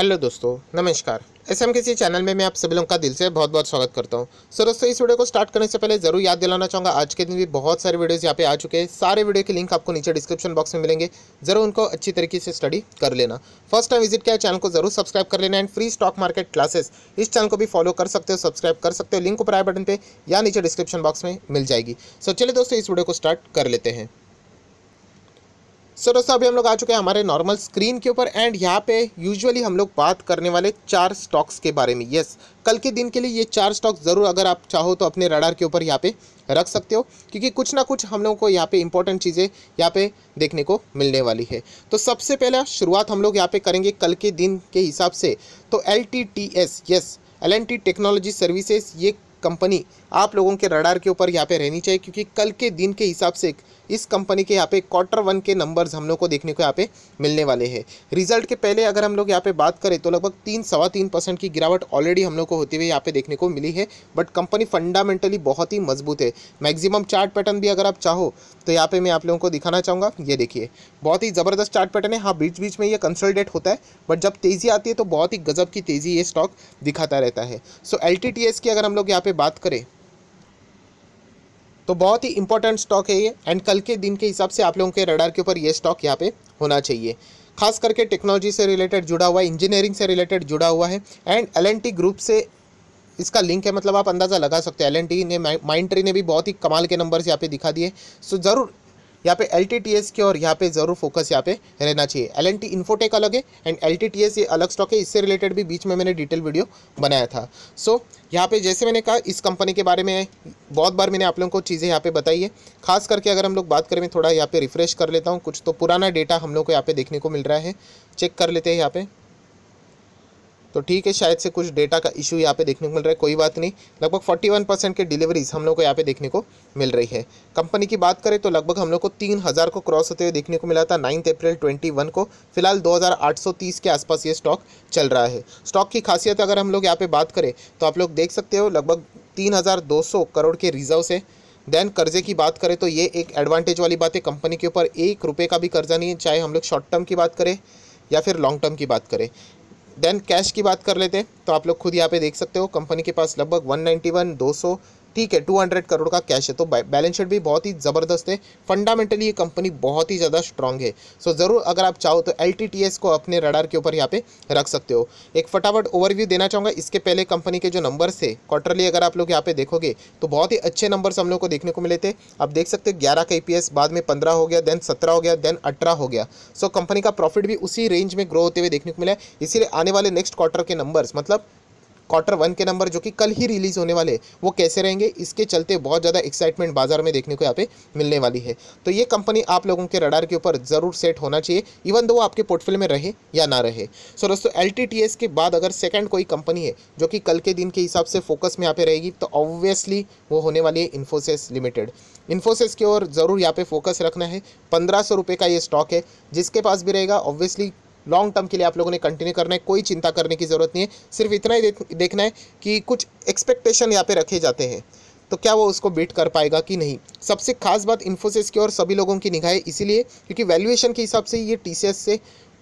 Hello दोस्तों, नमस्कार। SMKC channel में मैं आप सभी लोगों का दिल से बहुत बहुत स्वागत करता हूं। सो दोस्तों, इस वीडियो को स्टार्ट करने से पहले ज़रूर याद दिलाना चाहूँगा, आज के दिन भी बहुत सारे वीडियोस यहाँ पे आ चुके हैं। सारे वीडियो के लिंक आपको नीचे डिस्क्रिप्शन बॉक्स में मिलेंगे, जरूर उनको अच्छी तरीके से स्टडी कर लेना। फर्स्ट टाइम विजिट किया चैनल को जरूर सब्सक्राइब कर लेना। And free stock market classes इस चैनल को भी फॉलो कर सकते हो, सब्सक्राइब कर सकते हो, लिंक ऊपर आए बटन पर या नीचे डिस्क्रिप्शन बॉक्स में मिल जाएगी। सो चलिए दोस्तों, इस वीडियो को स्टार्ट कर लेते हैं। सो दोस्तों, अभी हम लोग आ चुके हैं हमारे नॉर्मल स्क्रीन के ऊपर। एंड यहाँ पे यूजुअली हम लोग बात करने वाले चार स्टॉक्स के बारे में। यस, कल के दिन के लिए ये चार स्टॉक्स ज़रूर अगर आप चाहो तो अपने रडार के ऊपर यहाँ पे रख सकते हो, क्योंकि कुछ ना कुछ हम लोगों को यहाँ पे इंपॉर्टेंट चीज़ें यहाँ पे देखने को मिलने वाली है। तो सबसे पहला शुरुआत हम लोग यहाँ पे करेंगे कल के दिन के हिसाब से। तो LTTS, yes, LNT technology services, ये कंपनी आप लोगों के रडार के ऊपर यहाँ पे रहनी चाहिए, क्योंकि कल के दिन के हिसाब से इस कंपनी के यहाँ पे Q1 के नंबर्स हम लोग को देखने को यहाँ पे मिलने वाले हैं। रिजल्ट के पहले अगर हम लोग यहाँ पे बात करें तो लगभग 3-3.25% की गिरावट ऑलरेडी हम लोग को होती हुई यहाँ पे देखने को मिली है। बट कंपनी फंडामेंटली बहुत ही मजबूत है। मैक्सिमम चार्ट पैटर्न भी अगर आप चाहो तो यहाँ पे मैं आप लोगों को दिखाना चाहूँगा। ये देखिए, बहुत ही ज़बरदस्त चार्ट पैटर्न है। हाँ, बीच बीच में ये कंसोलिडेट होता है, बट जब तेज़ी आती है तो बहुत ही गजब की तेज़ी ये स्टॉक दिखाता रहता है। सो LTTS की अगर हम लोग यहाँ पे बात करें तो बहुत ही इंपॉर्टेंट स्टॉक है ये। एंड कल के दिन के हिसाब से आप लोगों के रडार के ऊपर ये स्टॉक यहाँ पे होना चाहिए। खास करके टेक्नोलॉजी से रिलेटेड जुड़ा हुआ है, इंजीनियरिंग से रिलेटेड जुड़ा हुआ है। एंड LNT ग्रुप से इसका लिंक है, मतलब आप अंदाज़ा लगा सकते हैं। LNT ने, माइंडट्री ने भी बहुत ही कमाल के नंबर्स यहाँ पे दिखा दिए। सो ज़रूर यहाँ पे LTTS की और यहाँ पे ज़रूर फोकस यहाँ पे रहना चाहिए। LNT इन्फोटेक अलग है एंड LTTS ये अलग स्टॉक है। इससे रिलेटेड भी बीच में मैंने डिटेल वीडियो बनाया था। सो यहाँ पे जैसे मैंने कहा, इस कंपनी के बारे में बहुत बार मैंने आप लोगों को चीज़ें यहाँ पे बताई है। खास करके अगर हम लोग बात करें, मैं थोड़ा यहाँ पे रिफ्रेश कर लेता हूँ, कुछ तो पुराना डेटा हम लोग को यहाँ पे देखने को मिल रहा है। चेक कर लेते हैं यहाँ पे। तो ठीक है, शायद से कुछ डेटा का इशू यहाँ पे देखने को मिल रहा है, कोई बात नहीं। लगभग 41% के डिलीवरीज हम लोग को यहाँ पे देखने को मिल रही है। कंपनी की बात करें तो लगभग हम लोग को 3000 को क्रॉस होते हुए देखने को मिला था 9 अप्रैल 2021 को। फिलहाल 2830 के आसपास ये स्टॉक चल रहा है। स्टॉक की खासियत अगर हम लोग यहाँ पर बात करें तो आप लोग देख सकते हो, लगभग 3200 करोड़ के रिजर्व्स है। देन कर्जे की बात करें तो ये एक एडवांटेज वाली बात है, कंपनी के ऊपर ₹1 का भी कर्जा नहीं है, चाहे हम लोग शॉर्ट टर्म की बात करें या फिर लॉन्ग टर्म की बात करें। देन कैश की बात कर लेते हैं तो आप लोग खुद यहाँ पे देख सकते हो, कंपनी के पास लगभग 191, 200, ठीक है 200 करोड़ का कैश है। तो बैलेंस शीट भी बहुत ही ज़बरदस्त है। फंडामेंटली ये कंपनी बहुत ही ज़्यादा स्ट्रांग है। सो ज़रूर अगर आप चाहो तो LTTS को अपने रडार के ऊपर यहाँ पे रख सकते हो। एक फटाफट ओवरव्यू देना चाहूँगा। इसके पहले कंपनी के जो नंबर्स थे क्वार्टरली, अगर आप लोग यहाँ पे देखोगे तो बहुत ही अच्छे नंबर्स हम लोग को देखने को मिले थे। आप देख सकते हो 11 का EPS, बाद में 15 हो गया, देन 17 हो गया, देन 18 हो गया। सो कंपनी का प्रॉफिट भी उसी रेंज में ग्रो होते हुए देखने को मिला है। इसीलिए आने वाले नेक्स्ट क्वार्टर के नंबर्स, मतलब Q1 के नंबर जो कि कल ही रिलीज़ होने वाले, वो कैसे रहेंगे, इसके चलते बहुत ज़्यादा एक्साइटमेंट बाजार में देखने को यहाँ पे मिलने वाली है। तो ये कंपनी आप लोगों के रडार के ऊपर ज़रूर सेट होना चाहिए, इवन दो वो आपके पोर्टफोलियो में रहे या ना रहे। सो दोस्तों, LTTS के बाद अगर सेकंड कोई कंपनी है जो कि कल के दिन के हिसाब से फोकस में यहाँ पे रहेगी तो ऑब्वियसली वो होने वाली है इन्फोसिस लिमिटेड। इन्फोसिस की ओर ज़रूर यहाँ पे फोकस रखना है। ₹1500 का ये स्टॉक है, जिसके पास भी रहेगा ऑब्वियसली लॉन्ग टर्म के लिए आप लोगों ने कंटिन्यू करना है। कोई चिंता करने की ज़रूरत नहीं है, सिर्फ इतना ही देखना है कि कुछ एक्सपेक्टेशन यहाँ पे रखे जाते हैं तो क्या वो उसको बीट कर पाएगा कि नहीं। सबसे खास बात इन्फोसिस की और सभी लोगों की निगाहें इसीलिए, क्योंकि वैल्यूएशन के हिसाब से ये TCS से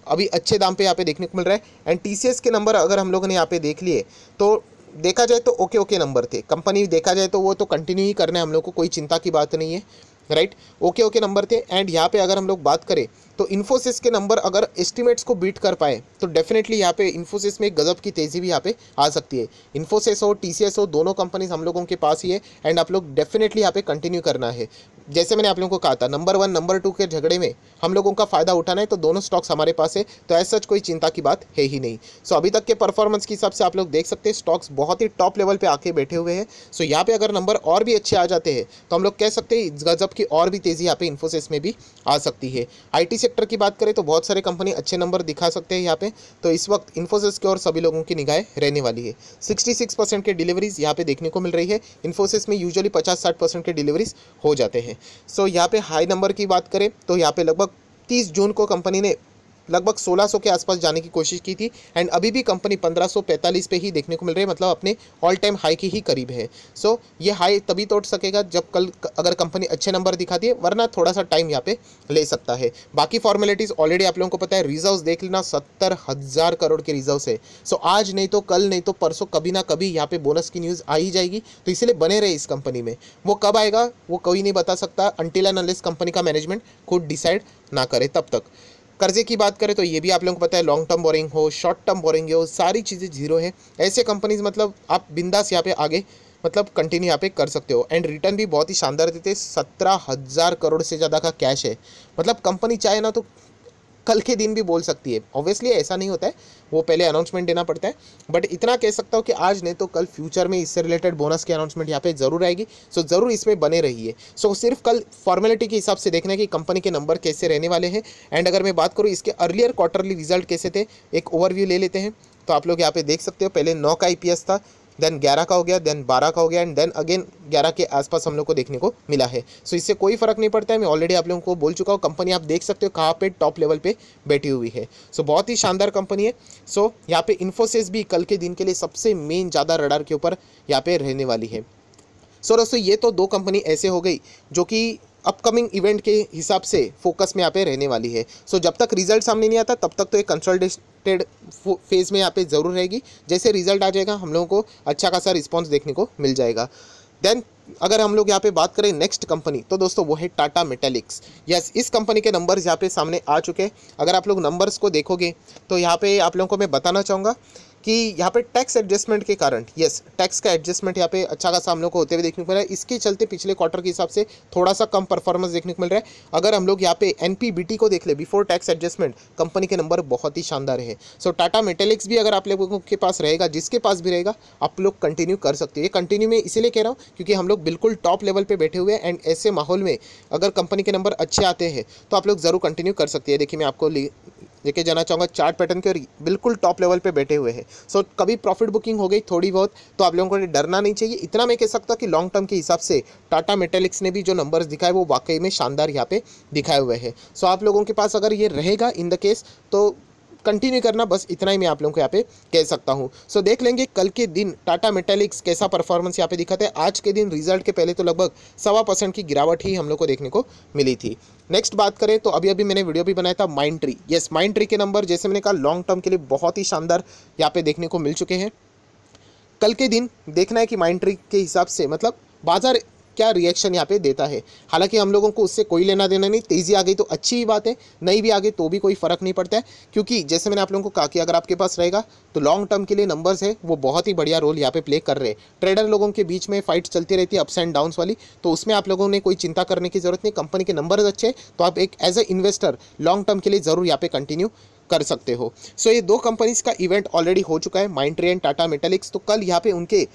अभी अच्छे दाम पर यहाँ पे देखने को मिल रहा है। एंड TCS के नंबर अगर हम लोगों ने यहाँ पे देख लिए तो देखा जाए तो ओके नंबर थे। कंपनी देखा जाए तो वो तो कंटिन्यू ही करना है हम लोग को, कोई चिंता की बात नहीं है, राइट। ओके नंबर थे। एंड यहाँ पे अगर हम लोग बात करें तो इन्फोसिस के नंबर अगर एस्टिमेट्स को बीट कर पाए तो डेफिनेटली यहाँ पे इन्फोसिस में गजब की तेज़ी भी यहाँ पे आ सकती है। इन्फोसिस हो, TCS हो, दोनों कंपनीज हम लोगों के पास ही है। एंड आप लोग डेफिनेटली यहाँ पे कंटिन्यू करना है। जैसे मैंने आप लोगों को कहा था, नंबर 1, नंबर 2 के झगड़े में हम लोगों का फ़ायदा उठाना है, तो दोनों स्टॉक्स हमारे पास है, तो एज सच कोई चिंता की बात है ही नहीं। सो अभी तक के परफॉर्मेंस के हिसाब से आप लोग देख सकते हैं स्टॉक्स बहुत ही टॉप लेवल पे आके बैठे हुए हैं। सो यहाँ पे अगर नंबर और भी अच्छे आ जाते हैं तो हम लोग कह सकते हैं गजब की और भी तेज़ी यहाँ पे इन्फोसिस में भी आ सकती है। IT सेक्टर की बात करें तो बहुत सारे कंपनी अच्छे नंबर दिखा सकते हैं यहाँ पे। तो इस वक्त इन्फोसिस की और सभी लोगों की निगाहें रहने वाली है। 66% के डिलीवरीज यहाँ पे देखने को मिल रही है। इन्फोसिस में यूजुअली 50-60% के डिलीवरीज हो जाते हैं। सो यहाँ पे हाई नंबर की बात करें तो यहाँ पे लगभग 30 जून को कंपनी ने लगभग 1600 के आसपास जाने की कोशिश की थी एंड अभी भी कंपनी 1545 पे ही देखने को मिल रही है, मतलब अपने ऑल टाइम हाई के ही करीब है। सो ये हाई तभी तोड़ सकेगा जब कल अगर कंपनी अच्छे नंबर दिखाती है, वरना थोड़ा सा टाइम यहाँ पे ले सकता है। बाकी फॉर्मेलिटीज़ ऑलरेडी आप लोगों को पता है, रिजर्व्स देख लेना 70,000 करोड़ के रिजर्व्स है। सो आज नहीं तो कल, नहीं तो परसों कभी ना कभी यहाँ पे बोनस की न्यूज़ आ ही जाएगी, तो इसलिए बने रहे इस कंपनी में। वो कब आएगा वो कोई नहीं बता सकता अनटिल एंड अनलेस कंपनी का मैनेजमेंट खुद डिसाइड ना करे तब तक। कर्जे की बात करें तो ये भी आप लोगों को पता है, लॉन्ग टर्म बोरिंग हो, शॉर्ट टर्म बोरिंग हो, सारी चीज़ें जीरो है। ऐसे कंपनीज मतलब आप बिंदास यहाँ पे आगे मतलब कंटिन्यू यहाँ पे कर सकते हो एंड रिटर्न भी बहुत ही शानदार देते हैं। 17,000 करोड़ से ज़्यादा का कैश है, मतलब कंपनी चाहे ना तो कल के दिन भी बोल सकती है। ऑब्वियसली ऐसा नहीं होता है, वो पहले अनाउंसमेंट देना पड़ता है, बट इतना कह सकता हूँ कि आज नहीं तो कल फ्यूचर में इससे रिलेटेड बोनस की अनाउंसमेंट यहाँ पे जरूर आएगी। सो ज़रूर इसमें बने रहिए। सो सिर्फ कल फॉर्मेलिटी के हिसाब से देखना है कि कंपनी के नंबर कैसे रहने वाले हैं। एंड अगर मैं बात करूँ इसके अर्लियर क्वार्टरली रिजल्ट कैसे थे, एक ओवरव्यू ले लेते हैं तो आप लोग यहाँ पे देख सकते हो। पहले 9 का IPS था, देन 11 का हो गया, देन 12 का हो गया एंड देन अगेन 11 के आसपास हम लोग को देखने को मिला है। सो इससे कोई फर्क नहीं पड़ता है, मैं ऑलरेडी आप लोगों को बोल चुका हूँ। कंपनी आप देख सकते हो कहाँ पे टॉप लेवल पे बैठी हुई है। सो बहुत ही शानदार कंपनी है। सो यहाँ पे इन्फोसिस भी कल के दिन के लिए सबसे मेन ज़्यादा रडार के ऊपर यहाँ पे रहने वाली है। सो दोस्तों ये तो दो कंपनी ऐसे हो गई जो कि अपकमिंग इवेंट के हिसाब से फोकस में यहाँ पे रहने वाली है। सो जब तक रिजल्ट सामने नहीं आता तब तक तो एक कंसोलिडेटेड फेज़ में यहाँ पे ज़रूर रहेगी। जैसे रिजल्ट आ जाएगा हम लोगों को अच्छा खासा रिस्पॉन्स देखने को मिल जाएगा। देन अगर हम लोग यहाँ पे बात करें नेक्स्ट कंपनी तो दोस्तों वो है टाटा मेटेलिक्स। यस, इस कंपनी के नंबर्स यहाँ पे सामने आ चुके हैं। अगर आप लोग नंबर्स को देखोगे तो यहाँ पे आप लोगों को मैं बताना चाहूँगा कि यहाँ पे टैक्स एडजस्टमेंट के कारण, यस टैक्स का एडजस्टमेंट यहाँ पे अच्छा खासा हम लोग को होते हुए देखने को मिल रहा है। इसके चलते पिछले क्वार्टर के हिसाब से थोड़ा सा कम परफॉर्मेंस देखने को मिल रहा है। अगर हम लोग यहाँ पे NPBT को देख ले, बिफोर टैक्स एडजस्टमेंट, कंपनी के नंबर बहुत ही शानदार है। सो टाटा मेटेलिक्स भी अगर आप लोगों के पास रहेगा, जिसके पास भी रहेगा, आप लोग कंटिन्यू कर सकते हो। ये कंटिन्यू मैं इसीलिए कह रहा हूँ क्योंकि हम लोग बिल्कुल टॉप लेवल पर बैठे हुए हैं एंड ऐसे माहौल में अगर कंपनी के नंबर अच्छे आते हैं तो आप लोग ज़रूर कंटिन्यू कर सकते हैं। देखिए मैं आपको लेके जाना चाहूँगा चार्ट पैटर्न के, और बिल्कुल टॉप लेवल पे बैठे हुए हैं। सो कभी प्रॉफिट बुकिंग हो गई थोड़ी बहुत तो आप लोगों को डरना नहीं चाहिए। इतना मैं कह सकता कि लॉन्ग टर्म के हिसाब से टाटा मेटेलिक्स ने भी जो नंबर्स दिखाए वो वाकई में शानदार यहाँ पे दिखाए हुए हैं। सो आप लोगों के पास अगर ये रहेगा इन द केस तो कंटिन्यू करना, बस इतना ही मैं आप लोगों को यहाँ पे कह सकता हूँ। सो देख लेंगे कल के दिन टाटा मेटेलिक्स कैसा परफॉर्मेंस यहाँ पे दिखाते हैं। आज के दिन रिजल्ट के पहले तो लगभग 1.25% की गिरावट ही हम लोग को देखने को मिली थी। नेक्स्ट बात करें तो अभी अभी मैंने वीडियो भी बनाया था माइंडट्री। यस, माइंडट्री के नंबर जैसे मैंने कहा लॉन्ग टर्म के लिए बहुत ही शानदार यहाँ पे देखने को मिल चुके हैं। कल के दिन देखना है कि माइंडट्री के हिसाब से मतलब बाजार क्या रिएक्शन यहाँ पे देता है। हालांकि हम लोगों को उससे कोई लेना देना नहीं, तेज़ी आ गई तो अच्छी ही बात है, नहीं भी आ गई तो भी कोई फ़र्क नहीं पड़ता है, क्योंकि जैसे मैंने आप लोगों को कहा कि अगर आपके पास रहेगा तो लॉन्ग टर्म के लिए नंबर्स है वो बहुत ही बढ़िया रोल यहाँ पे प्ले कर रहे हैं। ट्रेडर लोगों के बीच में फाइट चलती रहती है अप्स एंड डाउन्स वाली, तो उसमें आप लोगों ने कोई चिंता करने की ज़रूरत नहीं। कंपनी के नंबर्स अच्छे हैं तो आप एक as a investor long term के लिए ज़रूर यहाँ पे कंटिन्यू कर सकते हो। सो ये दो कंपनीज़ का इवेंट ऑलरेडी हो चुका है, माइंडट्री एंड टाटा मेटेलिक्स। तो कल यहाँ पे उनके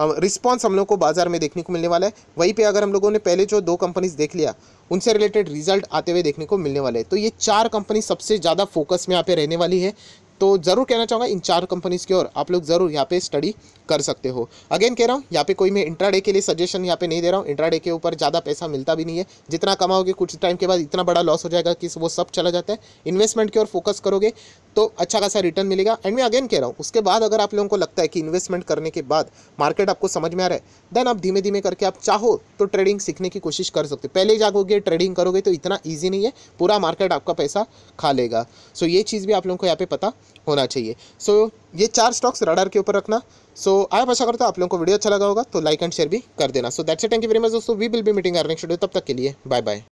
रिस्पॉन्स हम लोग को बाजार में देखने को मिलने वाला है। वहीं पे अगर हम लोगों ने पहले जो दो कंपनीज देख लिया उनसे रिलेटेड रिजल्ट आते हुए देखने को मिलने वाले हैं। तो ये चार कंपनी सबसे ज़्यादा फोकस में यहाँ पे रहने वाली है। तो ज़रूर कहना चाहूँगा इन चार कंपनीज़ की ओर आप लोग ज़रूर यहाँ पे स्टडी कर सकते हो। अगेन कह रहा हूँ यहाँ पे कोई मैं इंट्राडे के लिए सजेशन यहाँ पे नहीं दे रहा हूँ। इंट्राडे के ऊपर ज़्यादा पैसा मिलता भी नहीं है, जितना कमाओगे कुछ टाइम के बाद इतना बड़ा लॉस हो जाएगा कि वो सब चला जाता है। इन्वेस्टमेंट की ओर फोकस करोगे तो अच्छा खासा रिटर्न मिलेगा। एंड मैं अगेन कह रहा हूँ उसके बाद अगर आप लोगों को लगता है कि इन्वेस्टमेंट करने के बाद मार्केट आपको समझ में आ रहा है, देन आप धीमे धीमे करके आप चाहो तो ट्रेडिंग सीखने की कोशिश कर सकते हो। पहले जागोगे ट्रेडिंग करोगे तो इतना ईजी नहीं है, पूरा मार्केट आपका पैसा खा लेगा। सो ये चीज़ भी आप लोगों को यहाँ पे पता होना चाहिए। सो ये चार स्टॉक्स रडार के ऊपर रखना। सो आप आशा करता हूँ आप लोगों को वीडियो अच्छा लगा होगा, तो लाइक एंड शेयर भी कर देना। So that's it, thank you very much दोस्तों, we will be meeting our next video. तब तक के लिए बाय बाय।